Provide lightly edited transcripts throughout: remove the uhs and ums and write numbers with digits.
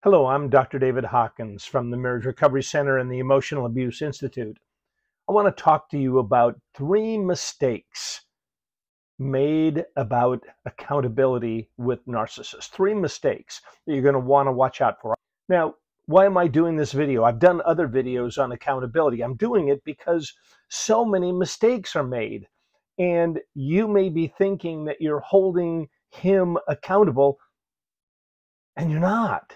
Hello, I'm Dr. David Hawkins from the Marriage Recovery Center and the Emotional Abuse Institute. I want to talk to you about three mistakes made about accountability with narcissists. Three mistakes that you're going to want to watch out for. Now, why am I doing this video? I've done other videos on accountability. I'm doing it because so many mistakes are made, and you may be thinking that you're holding him accountable, and you're not.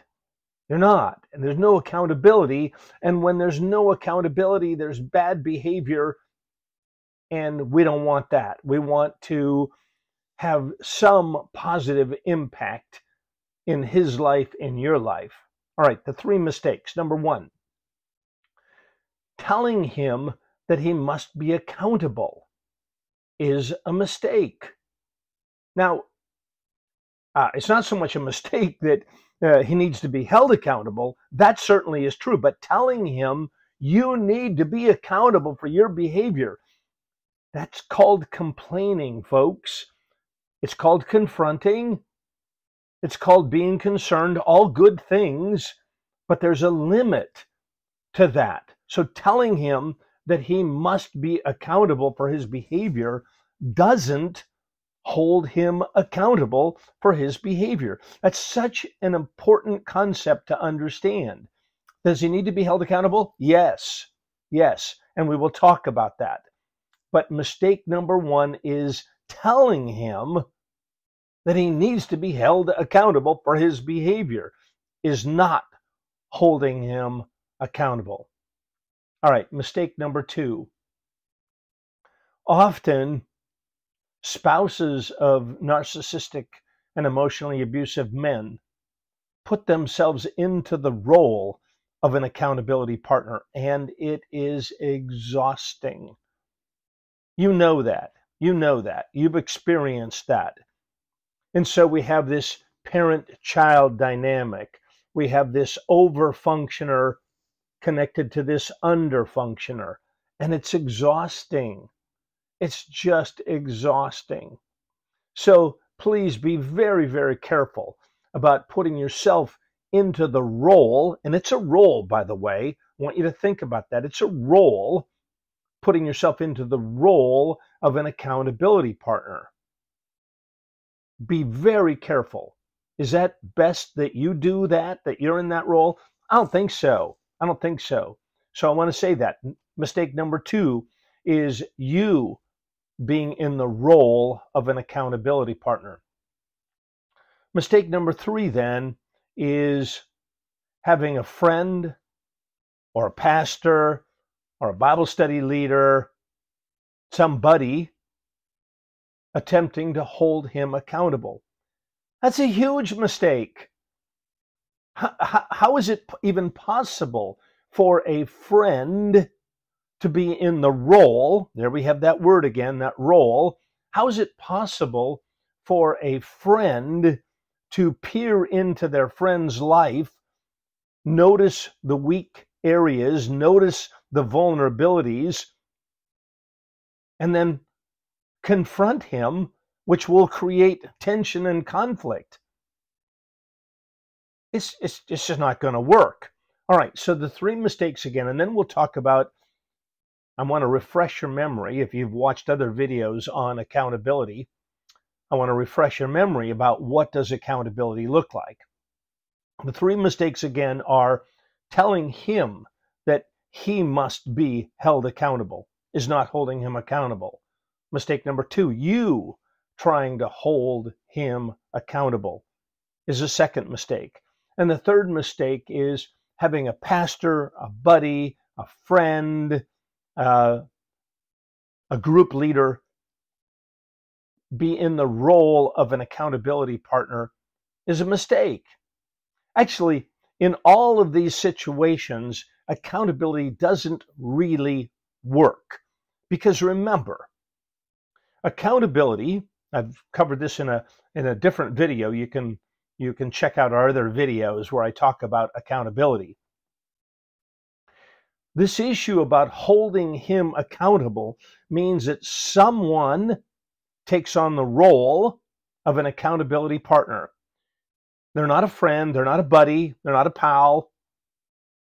You're not, and there's no accountability, and when there's no accountability, there's bad behavior, and we don't want that. We want to have some positive impact in his life, in your life. All right, the three mistakes. Number one, telling him that he must be accountable is a mistake. Now, it's not so much a mistake that he needs to be held accountable. That certainly is true. But telling him you need to be accountable for your behavior, that's called complaining, folks. It's called confronting. It's called being concerned. All good things, but there's a limit to that. So telling him that he must be accountable for his behavior doesn't hold him accountable for his behavior. That's such an important concept to understand. Does he need to be held accountable? Yes. Yes. And we will talk about that. But mistake number one is telling him that he needs to be held accountable for his behavior is not holding him accountable. All right. Mistake number two. Often, spouses of narcissistic and emotionally abusive men put themselves into the role of an accountability partner, and it is exhausting. You know that. You know that. You've experienced that. And so we have this parent-child dynamic. We have this over-functioner connected to this under-functioner, and it's exhausting. It's just exhausting. So please be very, very careful about putting yourself into the role, and it's a role, by the way. I want you to think about that. It's a role, putting yourself into the role of an accountability partner. Be very careful. Is that best that you do that, that you're in that role? I don't think so. I don't think so. So I want to say that. Mistake number two is you being in the role of an accountability partner. Mistake number three, then, is having a friend or a pastor or a Bible study leader, somebody attempting to hold him accountable. That's a huge mistake. How is it even possible for a friend to be in the role? There we have that word again, that role. How is it possible for a friend to peer into their friend's life, notice the weak areas, notice the vulnerabilities, and then confront him, which will create tension and conflict? It's just not going to work. All right, so the three mistakes again, and then we'll talk about, I want to refresh your memory, if you've watched other videos on accountability, I want to refresh your memory about what does accountability look like. The three mistakes again are telling him that he must be held accountable is not holding him accountable. Mistake number two, you trying to hold him accountable is a second mistake. And the third mistake is having a pastor, a buddy, a friend, a group leader be in the role of an accountability partner is a mistake. Actually, in all of these situations, accountability doesn't really work. Because remember, accountability, I've covered this in a different video. You can check out our other videos where I talk about accountability. This issue about holding him accountable means that someone takes on the role of an accountability partner. They're not a friend. They're not a buddy. They're not a pal.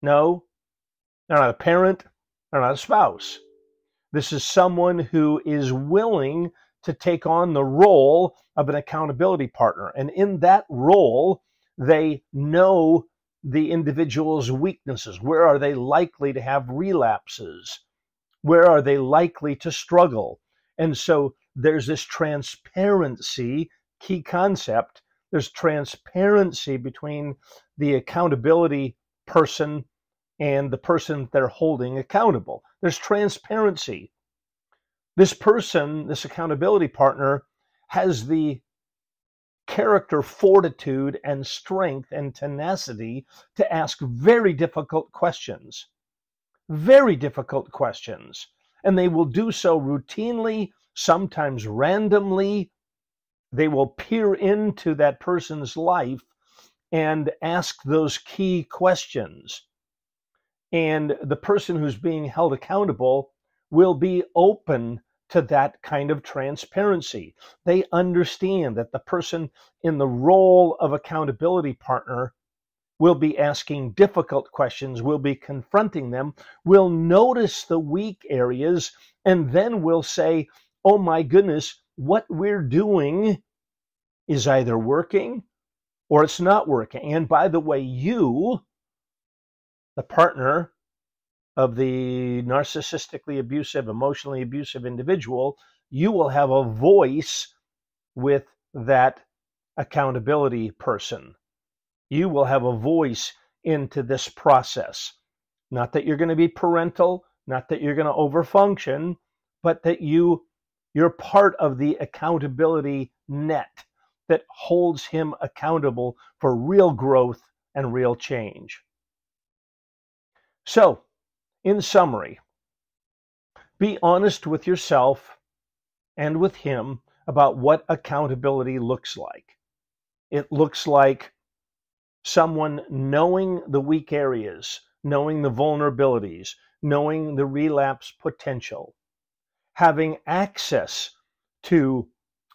No, they're not a parent. They're not a spouse. This is someone who is willing to take on the role of an accountability partner. And in that role, they know the individual's weaknesses. Where are they likely to have relapses? Where are they likely to struggle? And so there's this transparency, key concept. There's transparency between the accountability person and the person they're holding accountable. There's transparency. This person, this accountability partner, has the character, fortitude, and strength and tenacity to ask very difficult questions. Very difficult questions. And they will do so routinely, sometimes randomly. They will peer into that person's life and ask those key questions. And the person who's being held accountable will be open to that kind of transparency. They understand that the person in the role of accountability partner will be asking difficult questions, will be confronting them, will notice the weak areas, and then will say, oh my goodness, what we're doing is either working or it's not working. And by the way, you, the partner of the narcissistically abusive, emotionally abusive individual, you will have a voice with that accountability person. You will have a voice into this process. Not that you're going to be parental, not that you're going to overfunction, but that you're part of the accountability net that holds him accountable for real growth and real change. So, in summary, be honest with yourself and with him about what accountability looks like. It looks like someone knowing the weak areas, knowing the vulnerabilities, knowing the relapse potential, having access to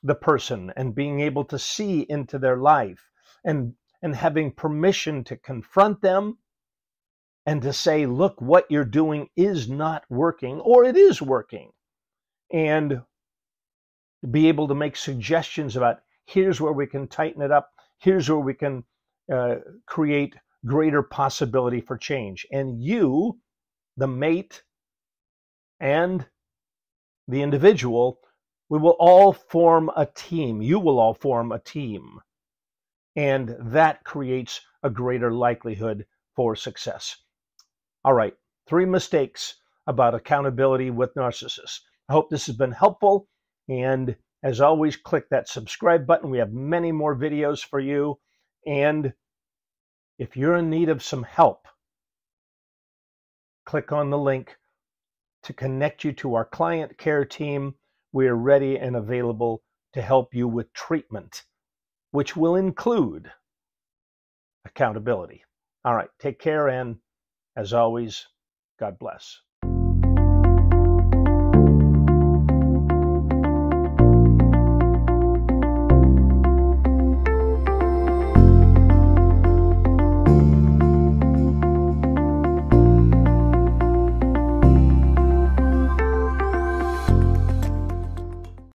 the person and being able to see into their life, and having permission to confront them, and to say, look, what you're doing is not working, or it is working. And be able to make suggestions about, here's where we can tighten it up. Here's where we can create greater possibility for change. And you, the mate and the individual, we will all form a team. You will all form a team. And that creates a greater likelihood for success. All right, 3 mistakes about accountability with narcissists. I hope this has been helpful. And as always, click that subscribe button. We have many more videos for you. And if you're in need of some help, click on the link to connect you to our client care team. We are ready and available to help you with treatment, which will include accountability. All right, take care, and as always, God bless.